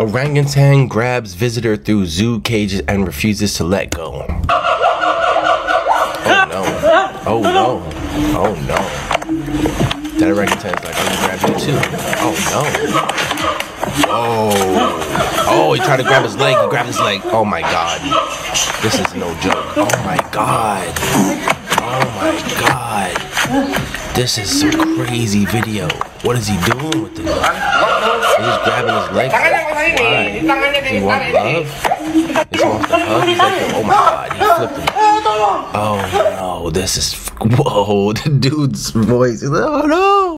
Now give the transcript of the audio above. Orangutan grabs visitor through zoo cages and refuses to let go. Oh no. Oh no. Oh no. That orangutan's like, I'm gonna grab you too. Oh no. Oh, oh, he tried to grab his leg, he grabbed his leg. Oh my god. This is no joke. Oh my god. Oh my god. This is some crazy video. What is he doing with this? He's grabbing his leg. Why? Does he want love? Does he want the hug? He's like, oh my god, he flipped it. Oh no, this is, whoa, the dude's voice. Oh no.